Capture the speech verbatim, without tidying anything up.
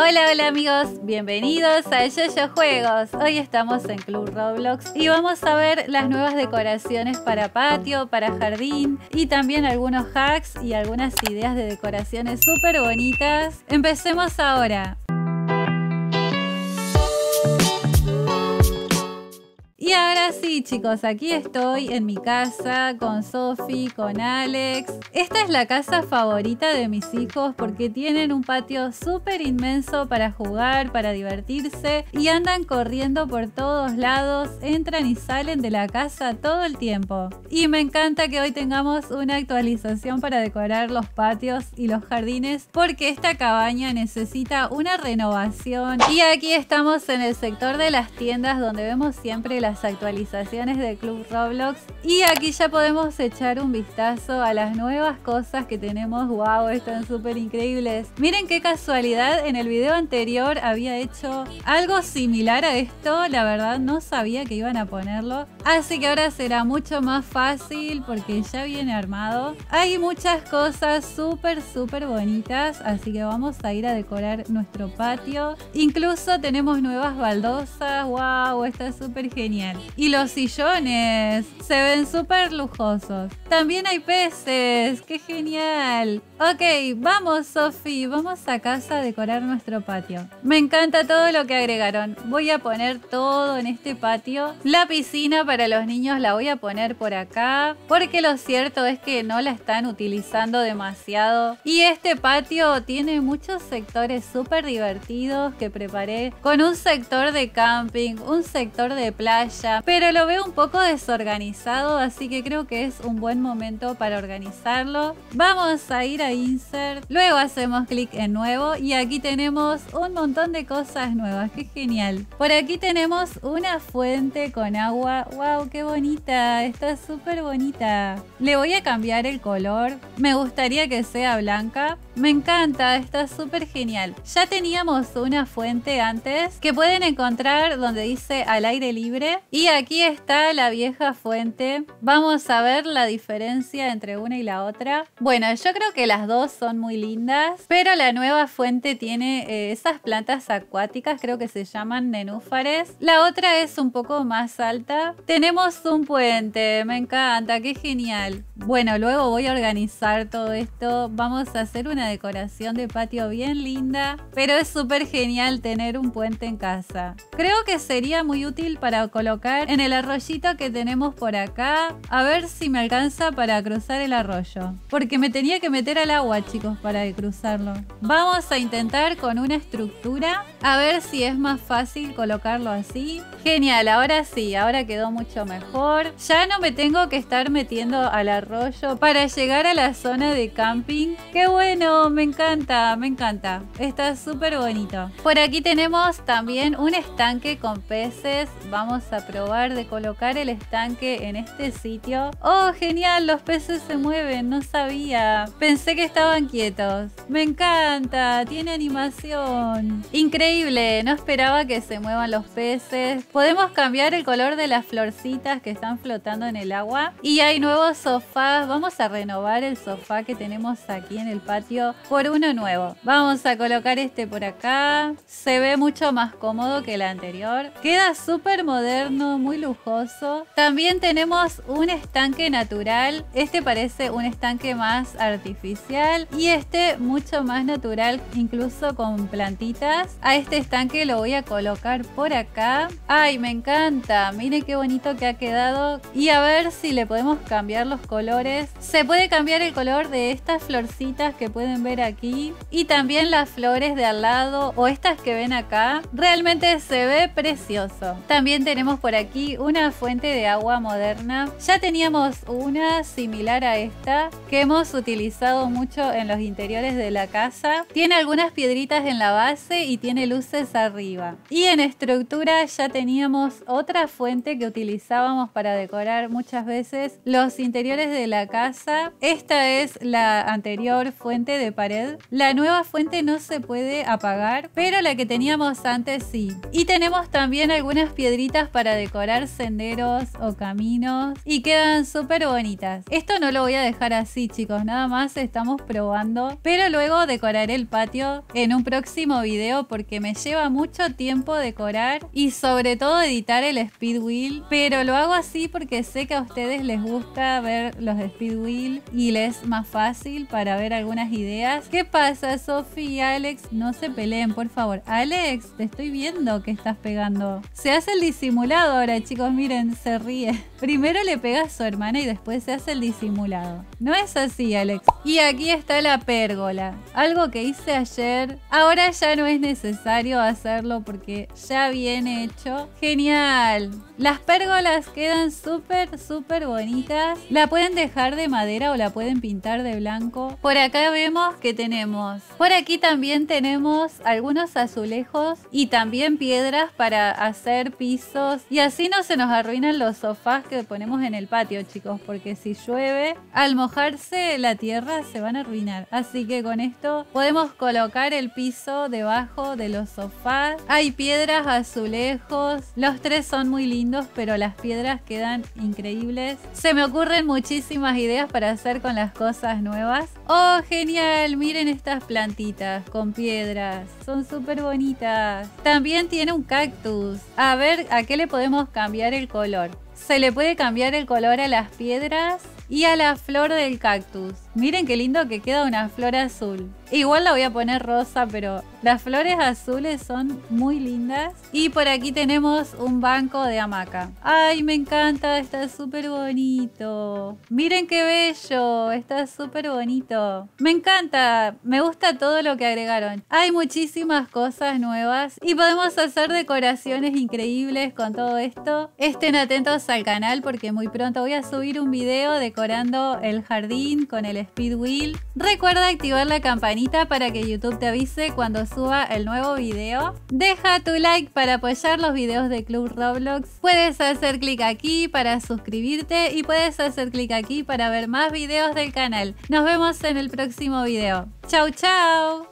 Hola, hola amigos, bienvenidos a Yoyo Juegos. Hoy estamos en Club Roblox y vamos a ver las nuevas decoraciones para patio, para jardín y también algunos hacks y algunas ideas de decoraciones súper bonitas. Empecemos ahora. Y ahora sí, chicos, aquí estoy en mi casa con Sofi, con Alex. Esta es la casa favorita de mis hijos porque tienen un patio súper inmenso para jugar, para divertirse y andan corriendo por todos lados, entran y salen de la casa todo el tiempo. Y me encanta que hoy tengamos una actualización para decorar los patios y los jardines porque esta cabaña necesita una renovación. Y aquí estamos en el sector de las tiendas donde vemos siempre las actualizaciones de Club Roblox y aquí ya podemos echar un vistazo a las nuevas cosas que tenemos. Wow, están súper increíbles. Miren qué casualidad, en el video anterior había hecho algo similar a esto, la verdad no sabía que iban a ponerlo, así que ahora será mucho más fácil porque ya viene armado. Hay muchas cosas súper súper bonitas, así que vamos a ir a decorar nuestro patio. Incluso tenemos nuevas baldosas. Wow, está súper genial. Y los sillones se ven súper lujosos. También hay peces, qué genial. Ok, vamos Sofi, vamos a casa a decorar nuestro patio. Me encanta todo lo que agregaron. Voy a poner todo en este patio. La piscina para los niños la voy a poner por acá, porque lo cierto es que no la están utilizando demasiado. Y este patio tiene muchos sectores súper divertidos que preparé, con un sector de camping, un sector de playa, pero lo veo un poco desorganizado, así que creo que es un buen momento para organizarlo. Vamos a ir a Insert, luego hacemos clic en Nuevo y aquí tenemos un montón de cosas nuevas, qué genial. Por aquí tenemos una fuente con agua. Wow, qué bonita, está súper bonita. Le voy a cambiar el color, me gustaría que sea blanca. Me encanta, está súper genial. Ya teníamos una fuente antes que pueden encontrar donde dice al aire libre. Y aquí está la vieja fuente. Vamos a ver la diferencia entre una y la otra. Bueno, yo creo que las dos son muy lindas, pero la nueva fuente tiene eh, esas plantas acuáticas, creo que se llaman nenúfares. La otra es un poco más alta. Tenemos un puente, me encanta, qué genial. Bueno, luego voy a organizar todo esto. Vamos a hacer una decoración de patio bien linda, pero es súper genial tener un puente en casa. Creo que sería muy útil para colocar en el arroyito que tenemos por acá. A ver si me alcanza para cruzar el arroyo, porque me tenía que meter al agua, chicos, para cruzarlo. Vamos a intentar con una estructura, a ver si es más fácil colocarlo así. Genial, ahora sí, ahora quedó mucho mejor. Ya no me tengo que estar metiendo al arroyo para llegar a la zona de camping. Qué bueno, me encanta, me encanta, está súper bonito. Por aquí tenemos también un estanque con peces. Vamos a probar de colocar el estanque en este sitio. ¡Oh, genial! Los peces se mueven, no sabía. Pensé que estaban quietos. Me encanta, tiene animación. Increíble, no esperaba que se muevan los peces. Podemos cambiar el color de las florcitas que están flotando en el agua. Y hay nuevos sofás. Vamos a renovar el sofá que tenemos aquí en el patio por uno nuevo. Vamos a colocar este por acá. Se ve mucho más cómodo que el anterior. Queda súper moderno. Moderno, muy lujoso. También tenemos un estanque natural. Este parece un estanque más artificial y este mucho más natural, incluso con plantitas. A este estanque lo voy a colocar por acá. Ay, me encanta, miren qué bonito que ha quedado. Y a ver si le podemos cambiar los colores. Se puede cambiar el color de estas florcitas que pueden ver aquí y también las flores de al lado o estas que ven acá. Realmente se ve precioso. También tenemos Tenemos por aquí una fuente de agua moderna. Ya teníamos una similar a esta que hemos utilizado mucho en los interiores de la casa. Tiene algunas piedritas en la base y tiene luces arriba. Y en estructura ya teníamos otra fuente que utilizábamos para decorar muchas veces los interiores de la casa. Esta es la anterior fuente de pared. La nueva fuente no se puede apagar, pero la que teníamos antes sí. Y tenemos también algunas piedritas para decorar preparar senderos o caminos y quedan súper bonitas. Esto no lo voy a dejar así, chicos, nada más estamos probando, pero luego decoraré el patio en un próximo video porque me lleva mucho tiempo decorar y sobre todo editar el speed wheel, pero lo hago así porque sé que a ustedes les gusta ver los speed wheel y les es más fácil para ver algunas ideas. ¿Qué pasa, Sofi y Alex? No se peleen, por favor. Alex, te estoy viendo que estás pegando. Se hace el disimulado ahora, chicos, miren, se ríe. Primero le pega a su hermana y después se hace el disimulado. No es así, Alex. Y aquí está la pérgola, algo que hice ayer. Ahora ya no es necesario hacerlo porque ya viene hecho. Genial. Las pérgolas quedan súper, súper bonitas. La pueden dejar de madera o la pueden pintar de blanco. Por acá vemos que tenemos. Por aquí también tenemos algunos azulejos y también piedras para hacer pisos. Y así no se nos arruinan los sofás que ponemos en el patio, chicos, porque si llueve, al mojarse la tierra se van a arruinar. Así que con esto podemos colocar el piso debajo de los sofás. Hay piedras, azulejos. Los tres son muy lindos, pero las piedras quedan increíbles. Se me ocurren muchísimas ideas para hacer con las cosas nuevas. ¡Oh, genial! Miren estas plantitas con piedras. Son súper bonitas. También tiene un cactus. A ver, ¿a qué le podemos cambiar el color? Se le puede cambiar el color a las piedras y a la flor del cactus. Miren qué lindo que queda una flor azul. Igual la voy a poner rosa, pero las flores azules son muy lindas. Y por aquí tenemos un banco de hamaca. ¡Ay, me encanta! Está súper bonito. Miren qué bello. Está súper bonito. Me encanta. Me gusta todo lo que agregaron. Hay muchísimas cosas nuevas y podemos hacer decoraciones increíbles con todo esto. Estén atentos al canal porque muy pronto voy a subir un video de decorando el jardín con el speed wheel. Recuerda activar la campanita para que YouTube te avise cuando suba el nuevo video. Deja tu like para apoyar los videos de Club Roblox. Puedes hacer clic aquí para suscribirte y puedes hacer clic aquí para ver más videos del canal. Nos vemos en el próximo video. Chau, chau.